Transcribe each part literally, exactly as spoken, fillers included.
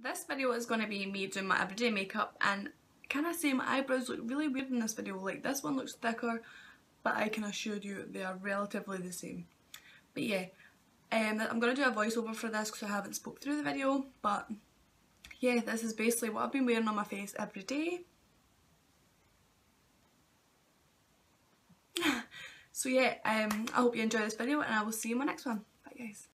This video is going to be me doing my everyday makeup, and can I say my eyebrows look really weird in this video. Like, this one looks thicker, but I can assure you they are relatively the same. But yeah, um, I'm going to do a voiceover for this because I haven't spoke through the video, but yeah, this is basically what I've been wearing on my face every day. So yeah, um, I hope you enjoy this video and I will see you in my next one. Bye guys.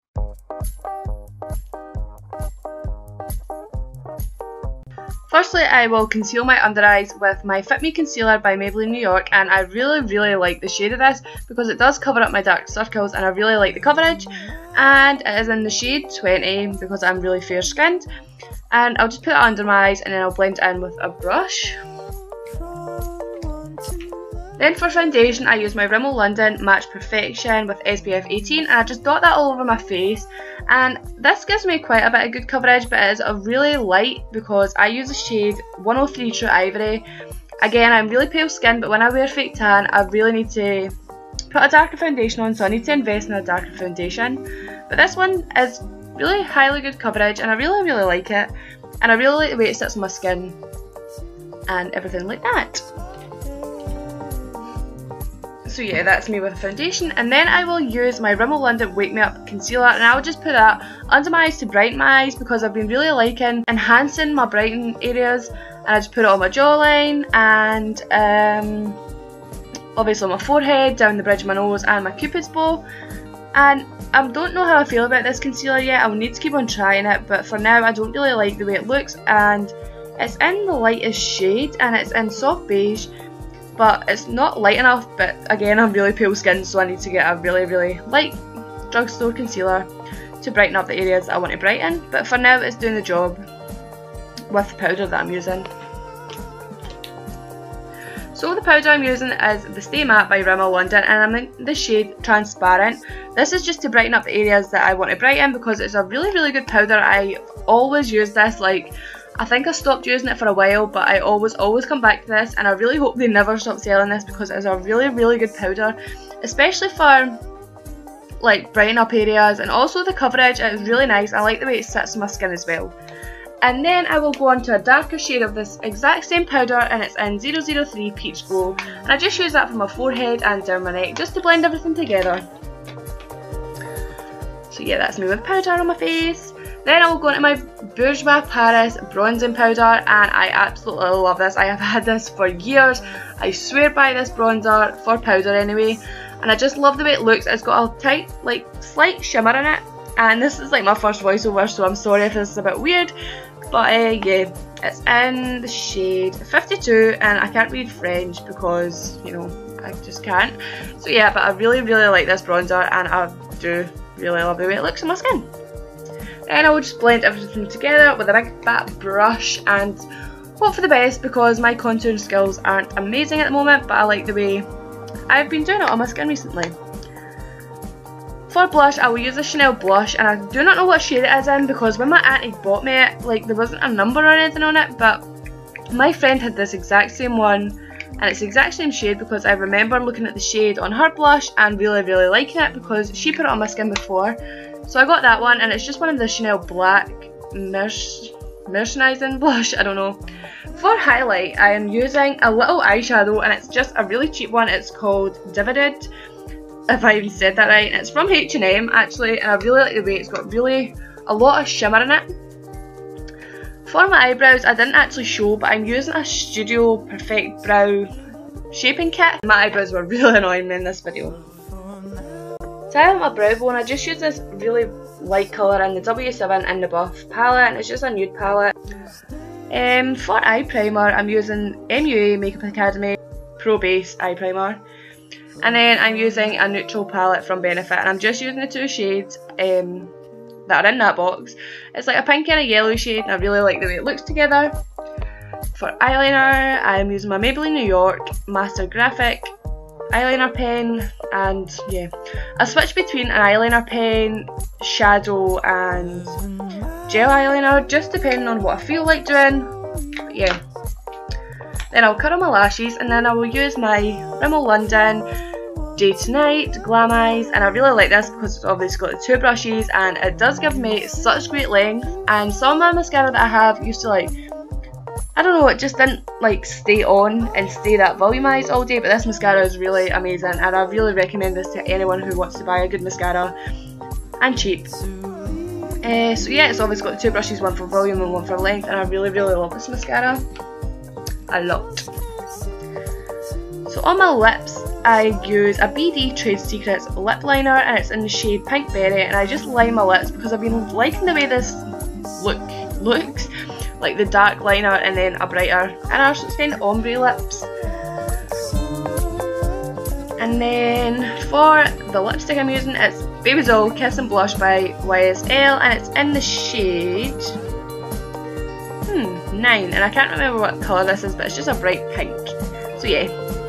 Firstly, I will conceal my under eyes with my Fit Me Concealer by Maybelline New York, and I really really like the shade of this because it does cover up my dark circles and I really like the coverage, and it is in the shade twenty because I'm really fair skinned, and I'll just put it under my eyes and then I'll blend it in with a brush. Then for foundation, I use my Rimmel London Match Perfection with S P F eighteen, and I just dot that all over my face, and this gives me quite a bit of good coverage, but it is a really light because I use the shade one oh three True Ivory. Again, I'm really pale skinned, but when I wear fake tan I really need to put a darker foundation on, so I need to invest in a darker foundation. But this one is really highly good coverage and I really really like it, and I really like the way it sits on my skin and everything like that. So yeah, that's me with a foundation, and then I will use my Rimmel London Wake Me Up Concealer, and I will just put that under my eyes to brighten my eyes because I've been really liking enhancing my brighten areas, and I just put it on my jawline and um, obviously on my forehead, down the bridge of my nose and my cupid's bow. And I don't know how I feel about this concealer yet. I will need to keep on trying it, but for now I don't really like the way it looks, and it's in the lightest shade and it's in soft beige. But it's not light enough, but again I'm really pale skinned, so I need to get a really really light drugstore concealer to brighten up the areas that I want to brighten. But for now it's doing the job with the powder that I'm using. So the powder I'm using is the Stay Matte by Rimmel London, and I'm in the shade Transparent. This is just to brighten up the areas that I want to brighten because it's a really really good powder. I always use this. Like, I think I stopped using it for a while, but I always always come back to this, and I really hope they never stop selling this because it is a really really good powder, especially for like brighten up areas, and also the coverage is really nice. I like the way it sits on my skin as well. And then I will go on to a darker shade of this exact same powder, and it's in zero zero three Peach Glow, and I just use that for my forehead and down my neck just to blend everything together. So yeah, that's me with powder on my face. Then I will go into my Bourjois Paris bronzing powder, and I absolutely love this. I have had this for years. I swear by this bronzer, for powder anyway, and I just love the way it looks. It's got a tight, like, slight shimmer in it, and this is like my first voiceover, so I'm sorry if this is a bit weird, but uh, yeah, it's in the shade fifty-two, and I can't read French because, you know, I just can't. So yeah, but I really really like this bronzer, and I do really love the way it looks on my skin. Then I will just blend everything together with a big fat brush and hope for the best because my contouring skills aren't amazing at the moment, but I like the way I've been doing it on my skin recently. For blush, I will use a Chanel blush, and I do not know what shade it is in because when my auntie bought me it, like, there wasn't a number or anything on it, but my friend had this exact same one, and it's the exact same shade because I remember looking at the shade on her blush and really really liking it because she put it on my skin before. So I got that one, and it's just one of the Chanel black merchandising blush, I don't know. For highlight, I am using a little eyeshadow, and it's just a really cheap one. It's called Divided, if I even said that right, and it's from H and M actually, and I really like the way it's got really a lot of shimmer in it. For my eyebrows, I didn't actually show, but I'm using a Studio Perfect Brow shaping kit. My eyebrows were really annoying me in this video. To highlight my brow bone, I just use this really light colour in the W seven in the Buff palette, and it's just a nude palette. Um, for eye primer, I'm using M U A Makeup Academy Pro Base Eye Primer, and then I'm using a neutral palette from Benefit, and I'm just using the two shades um, that are in that box. It's like a pink and a yellow shade, and I really like the way it looks together. For eyeliner, I'm using my Maybelline New York Master Graphic eyeliner pen, and yeah, I switch between an eyeliner pen, shadow and gel eyeliner just depending on what I feel like doing. But yeah, then I'll curl my lashes, and then I will use my Rimmel London Day to Night, Glamize, and I really like this because it's obviously got the two brushes and it does give me such great length. And some of my mascara that I have used to, like, I don't know, it just didn't like stay on and stay that volumized all day, but this mascara is really amazing and I really recommend this to anyone who wants to buy a good mascara, and cheap. Uh, so yeah, it's obviously got two brushes, one for volume and one for length, and I really really love this mascara a lot. So on my lips I use a B D Trade Secrets lip liner and it's in the shade Pink Berry, and I just line my lips because I've been liking the way this look looks, like the dark liner and then a brighter, and I also spend ombre lips. And then for the lipstick I'm using, it's Baby Doll Kiss and Blush by Y S L, and it's in the shade hmm, nine, and I can't remember what colour this is, but it's just a bright pink. So yeah,